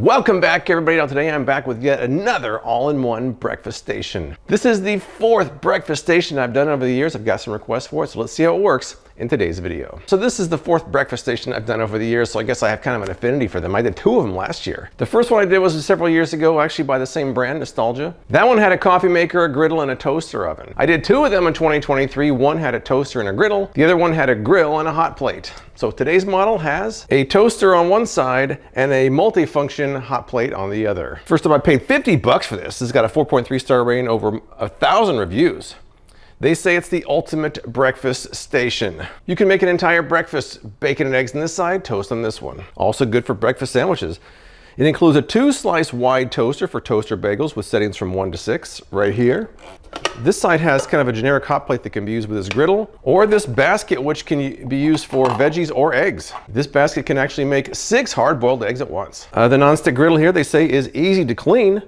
Welcome back, everybody. Now today I'm back with yet another all-in-one breakfast station. This is the fourth breakfast station I've done over the years. I've got some requests for it, so let's see how it works in today's video. So this is the fourth breakfast station I've done over the years, so I guess I have kind of an affinity for them. I did two of them last year. The first one I did was several years ago, actually by the same brand, Nostalgia. That one had a coffee maker, a griddle, and a toaster oven. I did two of them in 2023. One had a toaster and a griddle. The other one had a grill and a hot plate. So today's model has a toaster on one side and a multifunction hot plate on the other. First up, I paid $50 for this. It's got a 4.3 star rating, over 1,000 reviews. They say it's the ultimate breakfast station. You can make an entire breakfast, bacon and eggs on this side, toast on this one. Also good for breakfast sandwiches. It includes a 2-slice wide toaster for toaster bagels with settings from 1 to 6 right here. This side has kind of a generic hot plate that can be used with this griddle or this basket, which can be used for veggies or eggs. This basket can actually make 6 hard-boiled eggs at once. The nonstick griddle here, they say, is easy to clean.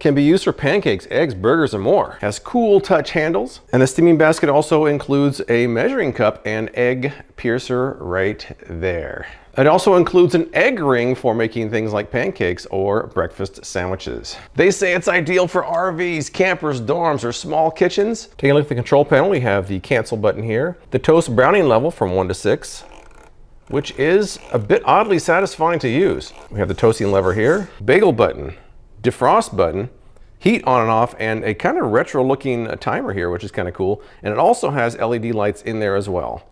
Can be used for pancakes, eggs, burgers, and more. Has cool touch handles. And the steaming basket also includes a measuring cup and egg piercer right there. It also includes an egg ring for making things like pancakes or breakfast sandwiches. They say it's ideal for RVs, campers, dorms, or small kitchens. Taking a look at the control panel, we have the cancel button here. The toast browning level from 1 to 6. Which is a bit oddly satisfying to use. We have the toasting lever here. Bagel button. Defrost button, heat on and off, and a kind of retro looking timer here, which is kind of cool. And it also has LED lights in there as well.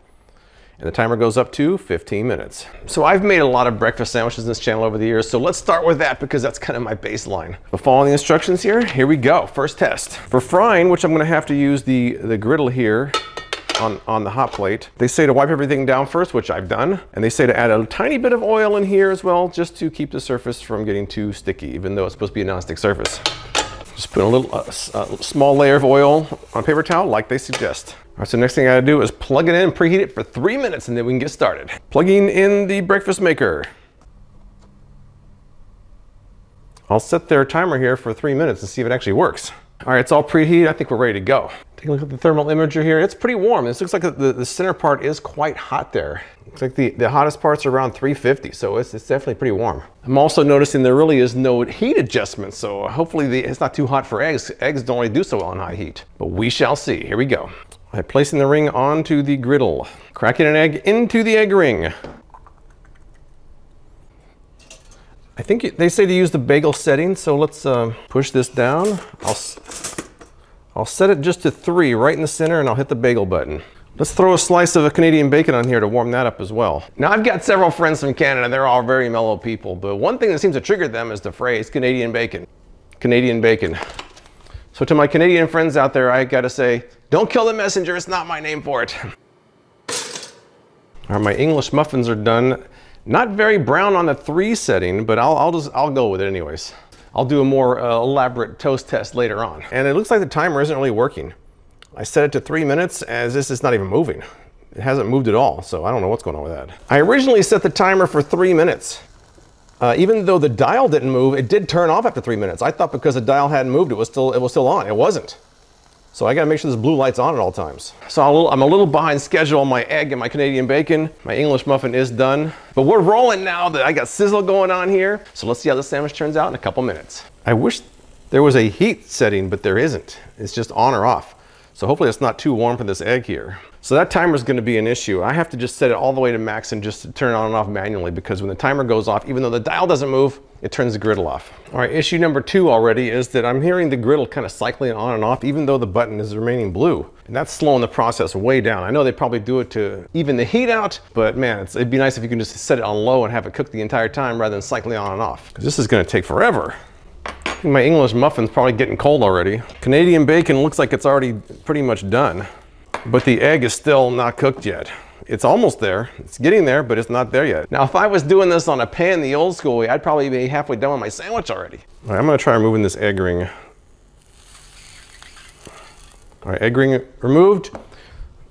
And the timer goes up to 15 minutes. So I've made a lot of breakfast sandwiches in this channel over the years. So let's start with that because that's kind of my baseline. But following the instructions here, here we go. First test. For frying, which I'm gonna have to use the griddle here on the hot plate. They say to wipe everything down first, which I've done. And they say to add a tiny bit of oil in here as well, just to keep the surface from getting too sticky, even though it's supposed to be a nonstick surface. Just put a little small layer of oil on a paper towel like they suggest. All right, so next thing I gotta do is plug it in, preheat it for 3 minutes, and then we can get started. Plugging in the breakfast maker. I'll set their timer here for 3 minutes and see if it actually works. All right, it's all preheated. I think we're ready to go. Take a look at the thermal imager here. It's pretty warm. This looks like the center part is quite hot there. Looks like the hottest part's around 350, so it's definitely pretty warm. I'm also noticing there really is no heat adjustment, so hopefully it's not too hot for eggs. Eggs don't really do so well in high heat, but we shall see. Here we go. I'm placing the ring onto the griddle. Cracking an egg into the egg ring. I think they say to use the bagel setting, so let's push this down. I'll set it just to 3 right in the center, and I'll hit the bagel button. Let's throw a slice of a Canadian bacon on here to warm that up as well. Now I've got several friends from Canada. They're all very mellow people, but one thing that seems to trigger them is the phrase Canadian bacon. Canadian bacon. So to my Canadian friends out there, I gotta say, don't kill the messenger, it's not my name for it. All right, my English muffins are done. Not very brown on the 3 setting, but I'll go with it anyways. I'll do a more elaborate toast test later on. And it looks like the timer isn't really working. I set it to 3 minutes as this is not even moving. It hasn't moved at all, so I don't know what's going on with that. I originally set the timer for 3 minutes. Even though the dial didn't move, it did turn off after 3 minutes. I thought because the dial hadn't moved, it was still on. It wasn't. So I gotta make sure this blue light's on at all times. So I'm a little behind schedule on my egg and my Canadian bacon. My English muffin is done, but we're rolling now that I got sizzle going on here. So let's see how the sandwich turns out in a couple minutes. I wish there was a heat setting, but there isn't. It's just on or off. So hopefully it's not too warm for this egg here. So that timer's gonna be an issue. I have to just set it all the way to max and just turn it on and off manually, because when the timer goes off, even though the dial doesn't move, it turns the griddle off. All right, issue number 2 already is that I'm hearing the griddle kind of cycling on and off, even though the button is remaining blue. And that's slowing the process way down. I know they probably do it to even the heat out, but man, it'd be nice if you can just set it on low and have it cook the entire time rather than cycling on and off, because this is gonna take forever. I think my English muffin's probably getting cold already. Canadian bacon looks like it's already pretty much done, but the egg is still not cooked yet. It's almost there. It's getting there, but it's not there yet. Now, if I was doing this on a pan the old school way, I'd probably be halfway done with my sandwich already. All right, I'm gonna try removing this egg ring. All right, egg ring removed.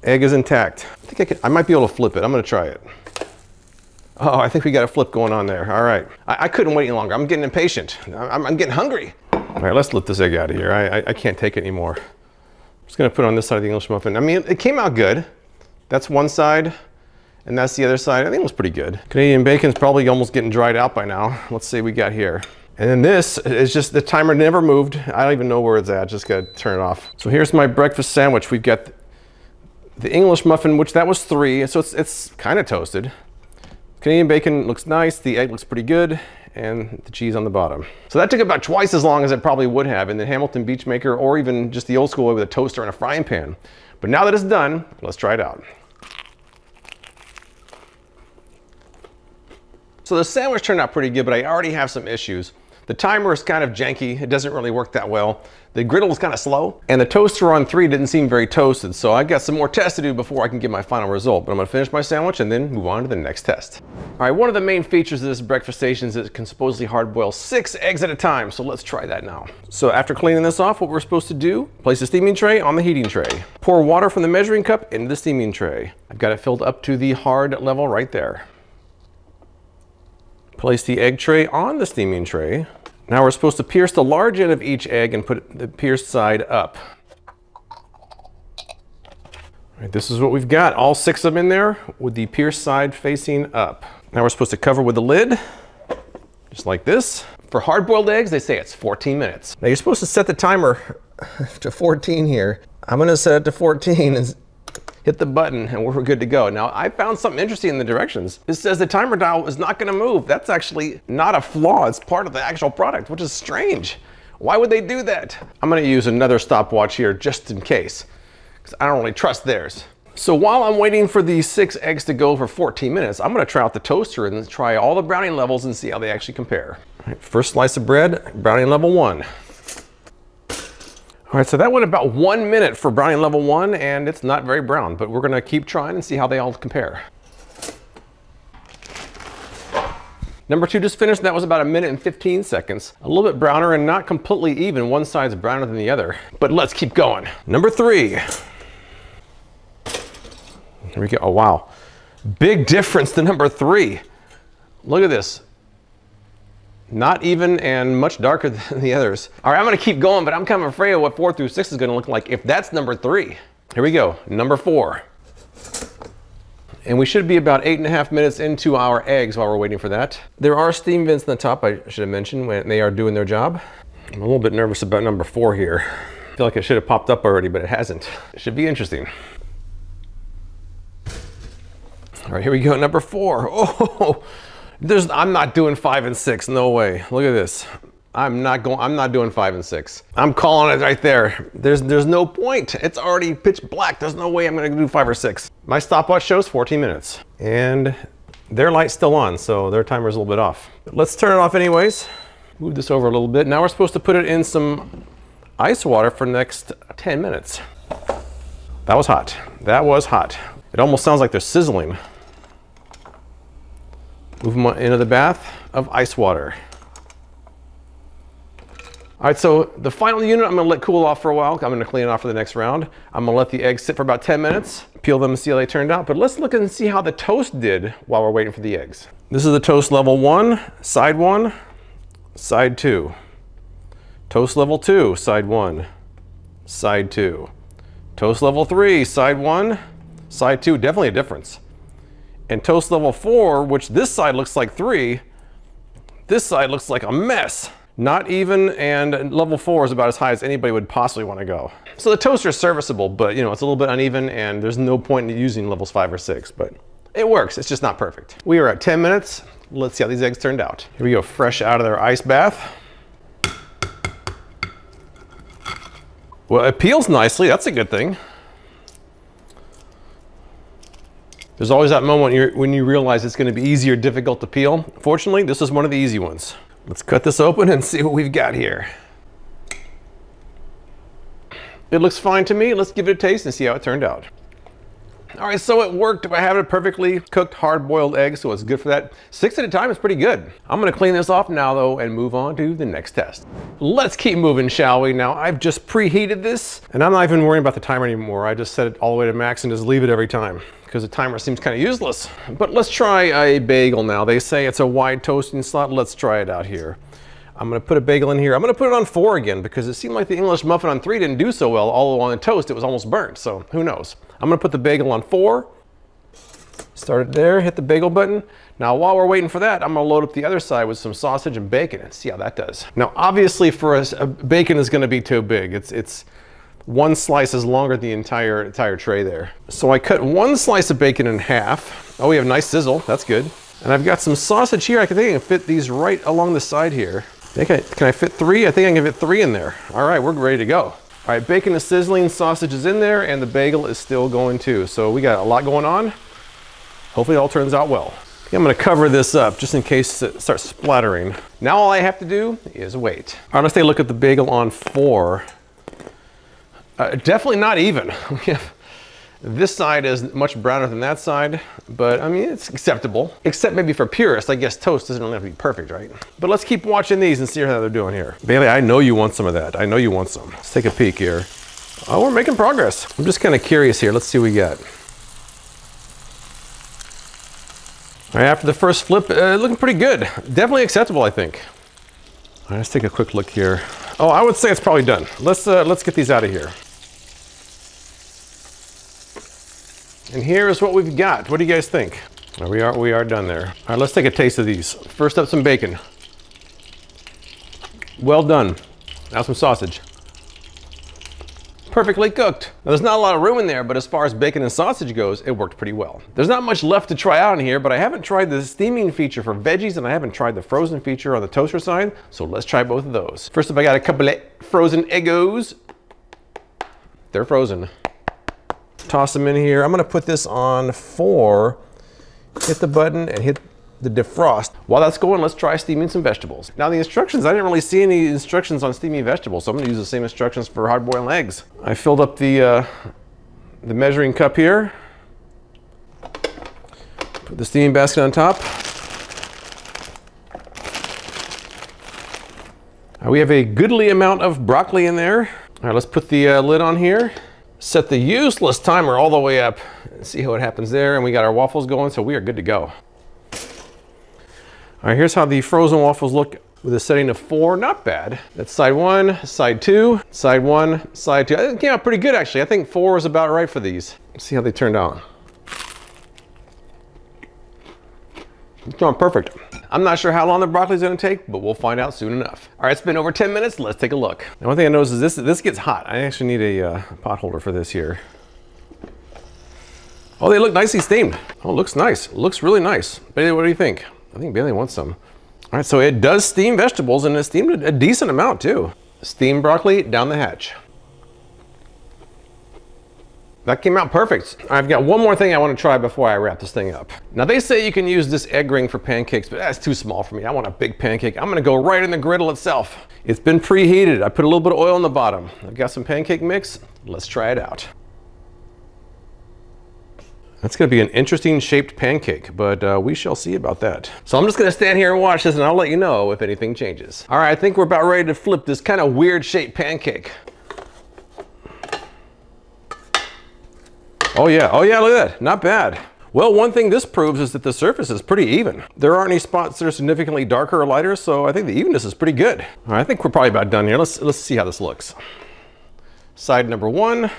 Egg is intact. I think I might be able to flip it. I'm gonna try it. Oh, I think we got a flip going on there. All right. I couldn't wait any longer. I'm getting impatient. I'm getting hungry. All right, let's let this egg out of here. I can't take it anymore. I'm just gonna put it on this side of the English muffin. I mean, it came out good. That's one side, And that's the other side. I think it was pretty good. Canadian bacon's probably almost getting dried out by now. Let's see what we got here. And then this is just, the timer never moved. I don't even know where it's at. Just gotta turn it off. So here's my breakfast sandwich. We've got the English muffin, which that was 3. So it's kind of toasted. Canadian bacon looks nice. The egg looks pretty good. And the cheese on the bottom. So that took about twice as long as it probably would have in the Hamilton Beachmaker or even just the old school way with a toaster and a frying pan. But now that it's done, let's try it out. So the sandwich turned out pretty good, but I already have some issues. The timer is kind of janky. It doesn't really work that well. The griddle is kind of slow, and the toaster on 3 didn't seem very toasted. So I've got some more tests to do before I can get my final result, but I'm gonna finish my sandwich and then move on to the next test. All right, one of the main features of this breakfast station is it can supposedly hard boil 6 eggs at a time. So let's try that now. So after cleaning this off, what we're supposed to do, place the steaming tray on the heating tray. Pour water from the measuring cup into the steaming tray. I've got it filled up to the hard level right there. Place the egg tray on the steaming tray. Now we're supposed to pierce the large end of each egg and put the pierced side up. All right, this is what we've got, all 6 of them in there with the pierced side facing up. Now we're supposed to cover with the lid, just like this. For hard-boiled eggs, they say it's 14 minutes. Now you're supposed to set the timer to 14 here. I'm gonna set it to 14 and hit the button and we're good to go. Now I found something interesting in the directions. It says the timer dial is not gonna move. That's actually not a flaw. It's part of the actual product, which is strange. Why would they do that? I'm gonna use another stopwatch here just in case, because I don't really trust theirs. So while I'm waiting for these 6 eggs to go for 14 minutes, I'm gonna try out the toaster and try all the browning levels and see how they actually compare. All right, first slice of bread, browning level 1. All right, so that went about 1 minute for browning level 1, and it's not very brown, but we're gonna keep trying and see how they all compare. Number 2 just finished, that was about 1 minute and 15 seconds. A little bit browner and not completely even. One side's browner than the other, but let's keep going. Number 3. Here we go, oh wow. Big difference to number 3. Look at this. Not even and much darker than the others. All right, I'm gonna keep going, but I'm kind of afraid of what 4 through 6 is gonna look like if that's number 3. Here we go, number 4. And we should be about 8.5 minutes into our eggs while we're waiting for that. There are steam vents on the top, I should have mentioned, when they are doing their job. I'm a little bit nervous about number 4 here. I feel like it should have popped up already, but it hasn't. It should be interesting. All right, here we go, number 4. Oh. I'm not doing 5 and 6, no way. Look at this. I'm not doing 5 and 6. I'm calling it right there. There's no point. It's already pitch black. There's no way I'm gonna do 5 or 6. My stopwatch shows 14 minutes and their light's still on, so their timer's a little bit off. Let's turn it off anyways. Move this over a little bit. Now we're supposed to put it in some ice water for the next 10 minutes. That was hot. That was hot. It almost sounds like they're sizzling. Move them into the bath of ice water. All right, so the final unit, I'm gonna let cool off for a while. I'm gonna clean it off for the next round. I'm gonna let the eggs sit for about 10 minutes, peel them and see how they turned out. But let's look and see how the toast did while we're waiting for the eggs. This is the toast level 1, side 2. Toast level 2, side 1, side 2. Toast level 3, side 1, side 2, definitely a difference. And toast level 4, which this side looks like 3, this side looks like a mess. Not even, and level 4 is about as high as anybody would possibly want to go. So the toaster is serviceable, but you know, it's a little bit uneven and there's no point in using levels 5 or 6, but it works, it's just not perfect. We are at 10 minutes. Let's see how these eggs turned out. Here we go, fresh out of their ice bath. Well, it peels nicely, that's a good thing. There's always that moment when you realize it's gonna be easy or difficult to peel. Fortunately, this is one of the easy ones. Let's cut this open and see what we've got here. It looks fine to me. Let's give it a taste and see how it turned out. All right, so it worked. I have a perfectly cooked hard-boiled egg, so it's good for that. 6 at a time is pretty good. I'm gonna clean this off now though and move on to the next test. Let's keep moving, shall we? Now, I've just preheated this and I'm not even worrying about the timer anymore. I just set it all the way to max and just leave it every time because the timer seems kind of useless. But let's try a bagel now. They say it's a wide toasting slot. Let's try it out here. I'm gonna put a bagel in here. I'm gonna put it on 4 again because it seemed like the English muffin on 3 didn't do so well, although on the toast it was almost burnt, so who knows. I'm gonna put the bagel on 4, Start it there, hit the bagel button. Now while we're waiting for that, I'm gonna load up the other side with some sausage and bacon and see how that does. Now obviously for us, bacon is gonna be too big. It's one slice is longer than the entire tray there. So I cut one slice of bacon in half. Oh, we have nice sizzle, that's good. And I've got some sausage here. I think I can fit these right along the side here. Can I fit three? I think I can fit three in there. All right, we're ready to go. All right, bacon is sizzling, sausage is in there, and the bagel is still going too. So we got a lot going on. Hopefully it all turns out well. I'm gonna cover this up just in case it starts splattering. Now all I have to do is wait. All right, let's take a look at the bagel on four. Definitely not even. This side is much browner than that side, but I mean, it's acceptable. Except maybe for purists, I guess toast doesn't really have to be perfect, right? But let's keep watching these and see how they're doing here. Bailey, I know you want some of that. I know you want some. Let's take a peek here. Oh, we're making progress. I'm just kind of curious here. Let's see what we got. All right, after the first flip, looking pretty good. Definitely acceptable, I think. All right, let's take a quick look here. Oh, I would say it's probably done. Let's get these out of here. And here's what we've got. What do you guys think? Well, we are done there. All right, let's take a taste of these. First up, some bacon. Well done. Now some sausage. Perfectly cooked. Now, there's not a lot of room in there, but as far as bacon and sausage goes, it worked pretty well. There's not much left to try out in here, but I haven't tried the steaming feature for veggies, and I haven't tried the frozen feature on the toaster side, so let's try both of those. First up, I got a couple of frozen Eggos. They're frozen. Toss them in here. I'm gonna put this on four, hit the button and hit the defrost. While that's going, let's try steaming some vegetables. Now the instructions, I didn't really see any instructions on steaming vegetables, so I'm gonna use the same instructions for hard-boiled eggs. I filled up the measuring cup here. Put the steaming basket on top. We have a goodly amount of broccoli in there. All right, let's put the lid on here. Set the useless timer all the way up and see how it happens there. And we got our waffles going, so we are good to go. All right, here's how the frozen waffles look with a setting of four. Not bad. That's side one, side two, side one, side two. It came out pretty good, actually. I think four is about right for these. Let's see how they turned out. It's going perfect. I'm not sure how long the broccoli's gonna take, but we'll find out soon enough. All right, it's been over 10 minutes. Let's take a look. Now, one thing I noticed is this gets hot. I actually need a pot holder for this here. Oh, they look nicely steamed. Oh, it looks nice. It looks really nice. Bailey, what do you think? I think Bailey wants some. All right, so it does steam vegetables, and it steamed a decent amount too. Steamed broccoli down the hatch. That came out perfect. I've got one more thing I want to try before I wrap this thing up. Now they say you can use this egg ring for pancakes, but that's too small for me. I want a big pancake. I'm gonna go right in the griddle itself. It's been preheated. I put a little bit of oil on the bottom. I've got some pancake mix. Let's try it out. That's gonna be an interesting shaped pancake, but we shall see about that. So I'm just gonna stand here and watch this, and I'll let you know if anything changes. All right, I think we're about ready to flip this kind of weird shaped pancake. Oh yeah, look at that, not bad. Well, one thing this proves is that the surface is pretty even. There aren't any spots that are significantly darker or lighter, so I think the evenness is pretty good. All right, I think we're probably about done here. Let's see how this looks. Side number one,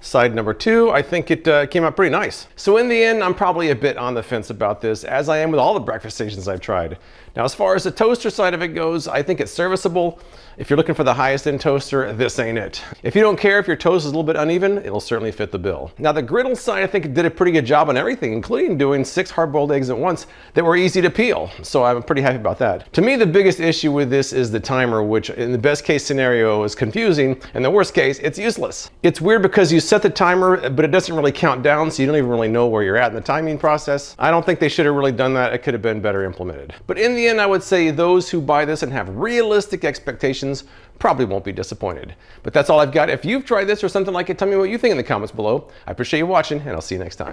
side number two. I think it came out pretty nice. So in the end, I'm probably a bit on the fence about this, as I am with all the breakfast stations I've tried. Now, as far as the toaster side of it goes, I think it's serviceable. If you're looking for the highest end toaster, this ain't it. If you don't care if your toast is a little bit uneven, it'll certainly fit the bill. Now, the griddle side, I think, did a pretty good job on everything, including doing 6 hard-boiled eggs at once that were easy to peel. So I'm pretty happy about that. To me, the biggest issue with this is the timer, which in the best case scenario is confusing, and the worst case, it's useless. It's weird because you set the timer, but it doesn't really count down, so you don't even really know where you're at in the timing process. I don't think they should have really done that. It could have been better implemented. But in the end, I would say those who buy this and have realistic expectations probably won't be disappointed. But that's all I've got. If you've tried this or something like it, tell me what you think in the comments below. I appreciate you watching, and I'll see you next time.